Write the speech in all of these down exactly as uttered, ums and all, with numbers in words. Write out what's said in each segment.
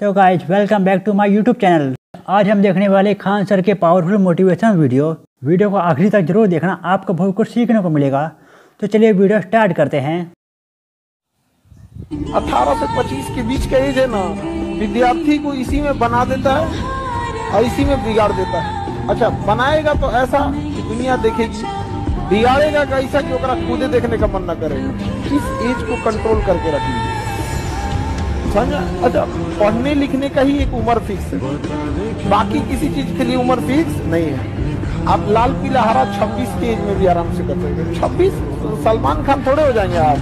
तो guys welcome back to my YouTube channel. आज हम देखने वाले खान सर के पावरफुल मोटिवेशनल वीडियो। वीडियो को आखिरी तक जरूर देखना, आपको बहुत कुछ सीखने को मिलेगा। तो चलिए वीडियो स्टार्ट करते हैं। अठारह से पच्चीस के बीच का एज है ना, विद्यार्थी को इसी में बना देता है और इसी में बिगाड़ देता है। अच्छा, बनाएगा तो ऐसा कि दुनिया देखेगी, बिगाड़ेगा ऐसा कि कूदे देखने का मन न करेगा। इस एज को कंट्रोल करके रखिए। अच्छा, पढ़ने लिखने का ही एक उम्र फिक्स है, बाकी किसी चीज के लिए उम्र फिक्स नहीं है। आप लाल पीला हरा छब्बीस के एज में भी आराम से कर सकते हैं। छब्बीस सलमान खान थोड़े हो जाएंगे आप।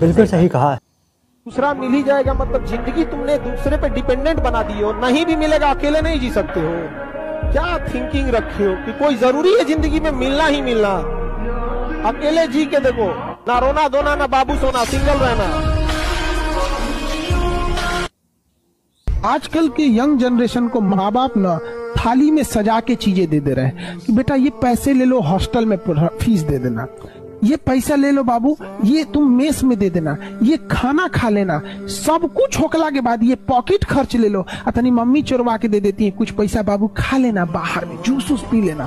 बिल्कुल सही कहा। दूसरा मिल ही जाएगा, मतलब जिंदगी तुमने दूसरे पे डिपेंडेंट बना दी हो। नहीं भी मिलेगा, अकेले नहीं जी सकते हो। क्या थिंकिंग रखे हो कि कोई जरूरी है जिंदगी में मिलना ही मिलना। अकेले जी के देखो, ना रोना धोना, ना बाबू सोना, सिंगल रहना। आजकल के यंग जनरेशन को माँ बाप ना थाली में सजा के चीजें दे दे रहे हैं कि बेटा ये पैसे ले लो, हॉस्टल में फीस दे देना, ये पैसा ले लो बाबू, ये तुम मेस में दे देना, ये खाना खा लेना, सब कुछ होकला के बाद ये पॉकेट खर्च ले लो। अतनी मम्मी चोरवा के दे देती है कुछ पैसा, बाबू खा लेना, बाहर में जूस वूस पी लेना।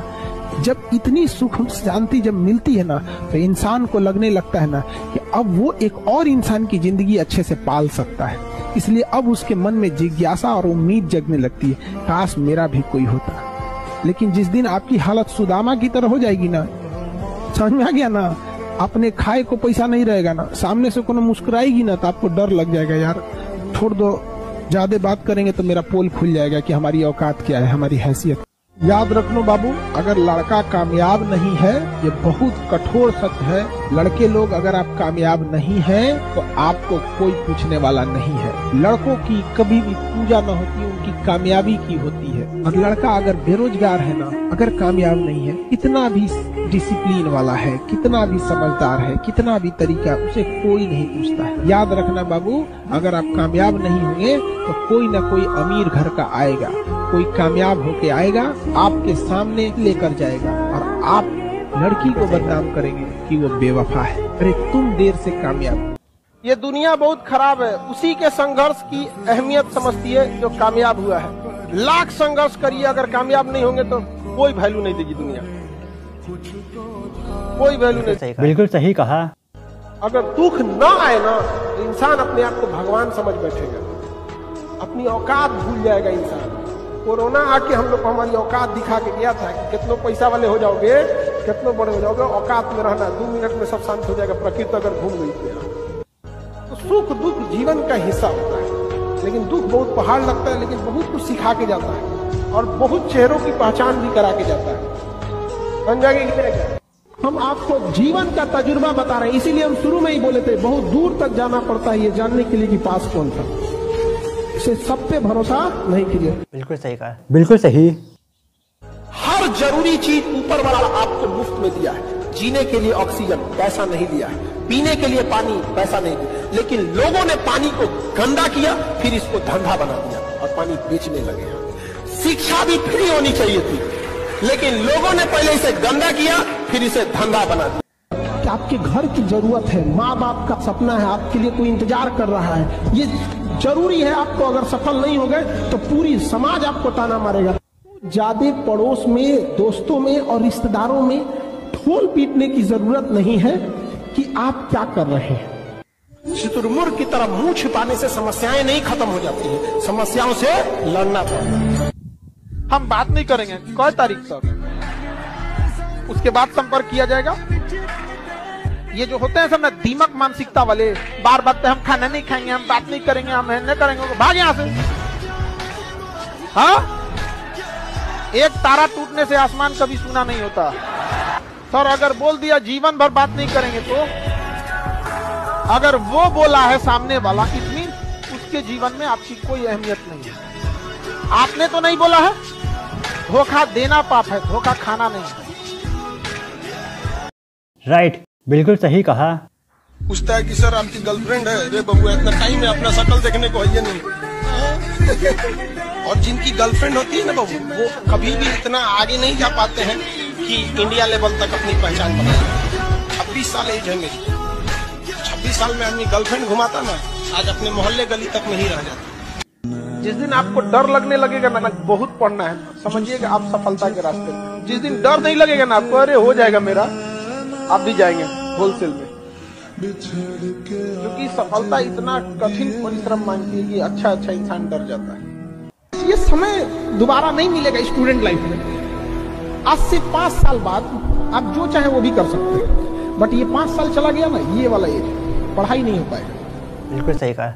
जब इतनी सुख शांति जब मिलती है ना, तो इंसान को लगने लगता है ना कि अब वो एक और इंसान की जिंदगी अच्छे से पाल सकता है। इसलिए अब उसके मन में जिज्ञासा और उम्मीद जगने लगती है, काश मेरा भी कोई होता। लेकिन जिस दिन आपकी हालत सुदामा की तरह हो जाएगी ना, समझ में आ गया ना, अपने खाए को पैसा नहीं रहेगा ना, सामने से कोनो मुस्कुराएगी ना तो आपको डर लग जाएगा, यार छोड़ दो, ज्यादा बात करेंगे तो मेरा पोल खुल जाएगा कि हमारी औकात क्या है, हमारी हैसियत। याद रख लो बाबू, अगर लड़का कामयाब नहीं है, ये बहुत कठोर सत्य है, लड़के लोग अगर आप कामयाब नहीं हैं तो आपको कोई पूछने वाला नहीं है। लड़कों की कभी भी पूजा न होती, उनकी कामयाबी की होती है। और लड़का अगर बेरोजगार है ना, अगर कामयाब नहीं है, कितना भी डिसिप्लिन वाला है, कितना भी समझदार है, कितना भी तरीका, उसे कोई नहीं पूछता है। याद रखना बाबू, अगर आप कामयाब नहीं होंगे तो कोई ना कोई अमीर घर का आएगा, कोई कामयाब होके आएगा, आपके सामने लेकर जाएगा और आप लड़की को बदनाम करेंगे कि वो बेवफा है, अरे तुम देर से कामयाब। ये दुनिया बहुत खराब है, उसी के संघर्ष की अहमियत समझती है जो कामयाब हुआ है। लाख संघर्ष करिए, अगर कामयाब नहीं होंगे तो कोई वैल्यू नहीं देगी दुनिया, कोई वैल्यू नहीं। बिल्कुल सही कहा। अगर दुख ना आए ना, इंसान अपने आप को भगवान समझ बैठेगा, अपनी औकात भूल जाएगा इंसान। कोरोना आके हम लोग को हमारी औकात दिखा के गया था कि कितनों पैसा वाले हो जाओगे, कितनों बड़े हो जाओगे, औकात में रहना, दो मिनट में सब शांत हो जाएगा। प्रकृति अगर घूम गई तो सुख दुख जीवन का हिस्सा होता है, लेकिन दुख बहुत पहाड़ लगता है, लेकिन बहुत कुछ सिखा के जाता है और बहुत चेहरों की पहचान भी करा के जाता है। बन जाएगी। हम आपको जीवन का तजुर्बा बता रहे हैं, इसीलिए हम शुरू में ही बोले थे बहुत दूर तक जाना पड़ता है ये जानने के लिए कि पास कौन था। से सब पे भरोसा नहीं कीजिए। बिल्कुल सही कहा, बिल्कुल सही। हर जरूरी चीज ऊपर वाला आपको मुफ्त में दिया है। जीने के लिए ऑक्सीजन पैसा नहीं दिया है, पीने के लिए पानी पैसा नहीं दिया, लेकिन लोगों ने पानी को गंदा किया, फिर इसको धंधा बना दिया और पानी बेचने लगे। शिक्षा भी फ्री होनी चाहिए थी, लेकिन लोगों ने पहले इसे गंदा किया, फिर इसे धंधा बना दिया। आपके घर की जरूरत है, माँ बाप का सपना है, आपके लिए कोई इंतजार कर रहा है, ये जरूरी है। आपको अगर सफल नहीं हो गए तो पूरी समाज आपको ताना मारेगा। ज्यादा पड़ोस में, दोस्तों में और रिश्तेदारों में ढोल पीटने की जरूरत नहीं है कि आप क्या कर रहे हैं। शुतुरमुर्ग की तरह मुंह छिपाने से समस्याएं नहीं खत्म हो जाती है, समस्याओं से लड़ना पड़ता। हम बात नहीं करेंगे कई तारीख तक, उसके बाद संपर्क किया जाएगा। ये जो होते हैं सब ना दीमक मानसिकता वाले, बार बार हम खाना नहीं खाएंगे, हम बात नहीं करेंगे, हम नहीं करेंगे, भाग यहाँ से। हाँ, एक तारा टूटने से आसमान कभी सुना नहीं होता। सर अगर बोल दिया जीवन भर बात नहीं करेंगे, तो अगर वो बोला है सामने वाला, इतनी उसके जीवन में आपकी कोई अहमियत नहीं है, आपने तो नहीं बोला है। धोखा देना पाप है, धोखा खाना नहीं। Right right. बिल्कुल सही कहा। पूछता है कि सर आपकी गर्लफ्रेंड है, अरे बबुआ इतना टाइम है, अपना शकल देखने को है ये नहीं। और जिनकी गर्लफ्रेंड होती है ना बबू, वो कभी भी इतना आगे नहीं जा पाते हैं कि इंडिया लेवल तक अपनी पहचान बनाए। छब्बीस साल एज है मेरी, छब्बीस साल में अपनी गर्लफ्रेंड घुमाता ना, आज अपने मोहल्ले गली तक में ही रह जाता। जिस दिन आपको डर लगने लगेगा ना, बहुत पढ़ना है, समझिएगा आप सफलता के रास्ते में। जिस दिन डर नहीं लगेगा ना आपको, अरे हो जाएगा मेरा, आप भी जाएंगे होलसेल में। क्योंकि सफलता इतना कठिन परिश्रम मांगती है कि अच्छा अच्छा इंसान डर जाता है। ये समय दोबारा नहीं मिलेगा स्टूडेंट लाइफ में। आज से पांच साल बाद आप जो चाहे वो भी कर सकते हैं, बट ये पांच साल चला गया ना, ये वाला एज पढ़ाई नहीं हो पाएगा। बिल्कुल सही कहा।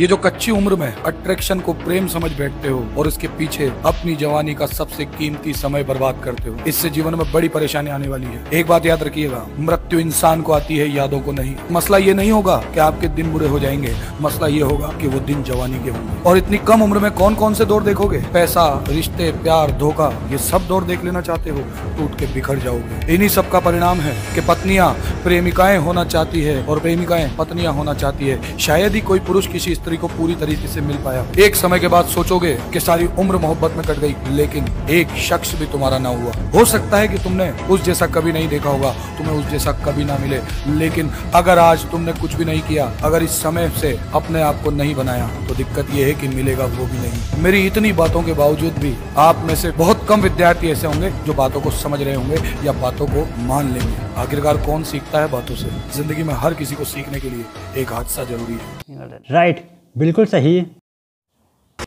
ये जो कच्ची उम्र में अट्रैक्शन को प्रेम समझ बैठते हो और इसके पीछे अपनी जवानी का सबसे कीमती समय बर्बाद करते हो, इससे जीवन में बड़ी परेशानी आने वाली है। एक बात याद रखिएगा, मृत्यु इंसान को आती है, यादों को नहीं। मसला ये नहीं होगा कि आपके दिन बुरे हो जाएंगे, मसला ये होगा कि वो दिन जवानी के होंगे। और इतनी कम उम्र में कौन कौन से दौर देखोगे, पैसा, रिश्ते, प्यार, धोखा, ये सब दौर देख लेना चाहते हो, टूट के बिखर जाओगे। इन्हीं सब का परिणाम है कि पत्नियां प्रेमिकाएं होना चाहती है और प्रेमिकाएं पत्नियां होना चाहती है। शायद ही कोई पुरुष किसी स्त्री को पूरी तरीके से मिल पाया। एक समय के बाद सोचोगे कि सारी उम्र मोहब्बत में कट गई, लेकिन एक शख्स भी तुम्हारा ना हुआ। हो सकता है कि तुमने उस जैसा कभी नहीं देखा होगा, तुम्हें उस जैसा कभी ना मिले, लेकिन अगर आज तुमने कुछ भी नहीं किया, अगर इस समय से अपने आप को नहीं बनाया, तो दिक्कत यह है कि मिलेगा वो भी नहीं। मेरी इतनी बातों के बावजूद भी आप में से बहुत कम विद्यार्थी ऐसे होंगे जो बातों को समझ रहे होंगे या बातों को मान लेंगे। आखिरकार कौन सीखता है बातों से? जिंदगी में हर किसी को सीखने के लिए एक हादसा जरूरी है। राइट, बिल्कुल सही।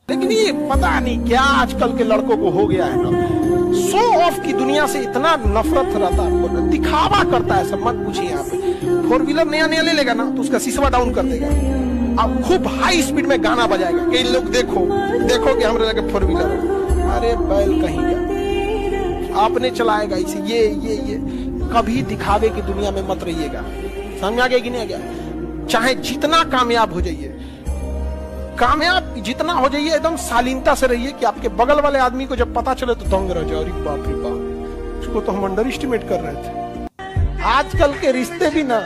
लेकिन ये पता नहीं क्या आजकल के लड़कों को हो गया है ना, शो ऑफ की दुनिया से इतना नफरत रहता है, दिखावा करता है सब। मत पूछिए, यहाँ पे फोर व्हीलर नया नया ले लेगा ना तो उसका शीशा डाउन कर देगा, अब खूब हाई स्पीड में गाना बजाएगा कि लोग देखो देखो कि हमारे लगे फोर व्हीलर है। अरे बैल कहीं गया, आपने चलाएगा इसे। ये ये ये कभी दिखावे की दुनिया में मत रहिएगा। समझ आ गया कि नहीं आ गया? चाहे जितना कामयाब हो जाइए, कामयाब जितना हो जाइए, एकदम शालीनता से रहिए कि आपके बगल वाले आदमी को जब पता चले तो दंग रह जाए, अरे बाप रे बाप, उसको तो हम अंडर एस्टिमेट कर रहे थे। आजकल के रिश्ते भी ना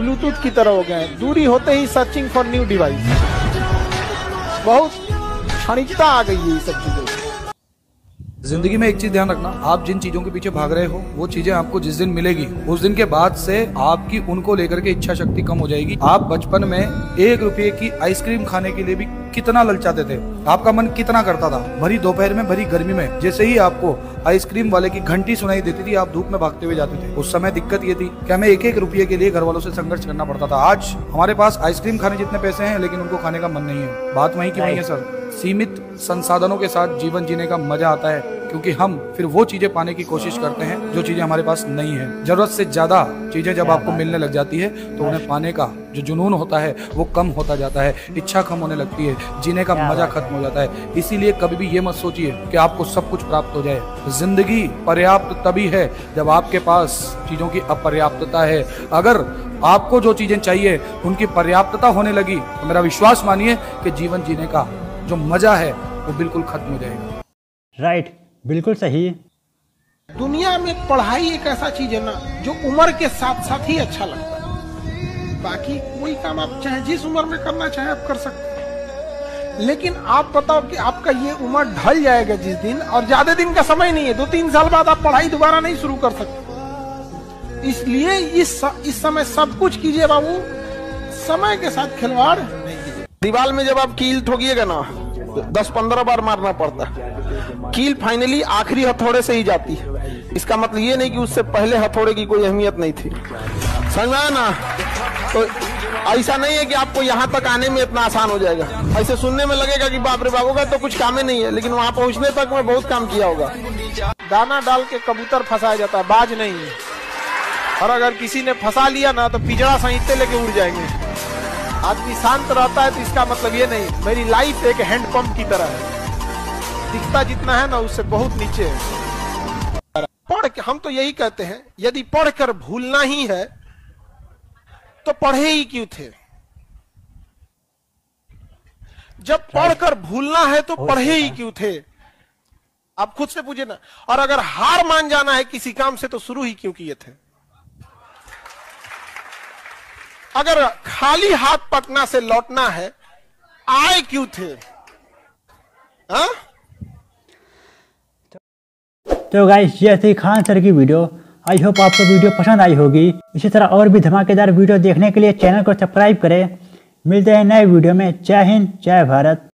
ब्लूटूथ की तरह हो गए हैं, दूरी होते ही सर्चिंग फॉर न्यू डिवाइस। बहुत क्षणिकता आ गई है ये सब चीजों में। जिंदगी में एक चीज ध्यान रखना, आप जिन चीजों के पीछे भाग रहे हो, वो चीजें आपको जिस दिन मिलेगी, उस दिन के बाद से आपकी उनको लेकर के इच्छा शक्ति कम हो जाएगी। आप बचपन में एक रुपये की आइसक्रीम खाने के लिए भी कितना ललचाते थे, आपका मन कितना करता था। भरी दोपहर में, भरी गर्मी में, जैसे ही आपको आइसक्रीम वाले की घंटी सुनाई देती थी, आप धूप में भागते हुए जाते थे। उस समय दिक्कत ये थी कि हमें एक एक रुपये के लिए घर वालों से संघर्ष करना पड़ता था। आज हमारे पास आइसक्रीम खाने जितने पैसे हैं, लेकिन उनको खाने का मन नहीं है। बात वही की वही है सर। सीमित संसाधनों के साथ जीवन जीने का मजा आता है, क्योंकि हम फिर वो चीजें पाने की कोशिश करते हैं जो चीजें हमारे पास नहीं है। जरूरत से ज्यादा चीजें जब आपको मिलने लग जाती है, तो उन्हें पाने का जो जुनून होता है वो कम होता जाता है, इच्छा कम होने लगती है, जीने का मजा खत्म हो जाता है। इसीलिए कभी भी ये मत सोचिए कि आपको सब कुछ प्राप्त हो जाए। जिंदगी पर्याप्त तभी है जब आपके पास चीजों की अपर्याप्तता है। अगर आपको जो चीजें चाहिए उनकी पर्याप्तता होने लगी, तो मेरा विश्वास मानिए कि जीवन जीने का जो मजा है वो बिल्कुल खत्म हो जाएगा। राइट, बिल्कुल सही। दुनिया में पढ़ाई एक ऐसा चीज है ना जो उम्र के साथ साथ ही अच्छा लगता है। बाकी कोई काम आप चाहे जिस उम्र में करना चाहे आप कर सकते हैं, लेकिन आप बताओ कि आपका ये उम्र ढल जाएगा जिस दिन, और ज्यादा दिन का समय नहीं है, दो तीन साल बाद आप पढ़ाई दोबारा नहीं शुरू कर सकते। इसलिए इस इस समय सब कुछ कीजिए बाबू, समय के साथ खिलवाड़ नहीं कीजिए। दीवार में जब आप कील ठोकिएगा ना, दस पंद्रह बार मारना पड़ता है। कील फाइनली आखिरी हथौड़े से ही जाती है। इसका मतलब ये नहीं कि उससे पहले हथौड़े की कोई अहमियत नहीं थी। समझा ना? तो ऐसा नहीं है कि आपको यहाँ तक आने में इतना आसान हो जाएगा। ऐसे सुनने में लगेगा कि बाप रे बाबू का तो कुछ काम ही नहीं है, लेकिन वहाँ पहुँचने तक मैं बहुत काम किया होगा। दाना डाल के कबूतर फंसाया जाता है, बाज नहीं है। और अगर किसी ने फंसा लिया ना तो पिजड़ा सहित लेके उड़ जाएंगे। आदमी शांत रहता है तो इसका मतलब ये नहीं। मेरी लाइफ एक हैंडपंप की तरह है, दिखता जितना है ना उससे बहुत नीचे है। पढ़ के हम तो यही कहते हैं, यदि पढ़कर भूलना ही है तो पढ़े ही क्यों थे। जब पढ़कर भूलना है तो पढ़े ही क्यों थे, आप खुद से पूछे ना। और अगर हार मान जाना है किसी काम से तो शुरू ही क्यों किए थे। अगर खाली हाथ पटना से लौटना है, आए क्यों थे। हाँ तो गाइस, ये थी खान सर की वीडियो। आई होप आपको वीडियो पसंद आई होगी। इसी तरह और भी धमाकेदार वीडियो देखने के लिए चैनल को सब्सक्राइब करें। मिलते हैं नए वीडियो में। जय हिंद, जय भारत।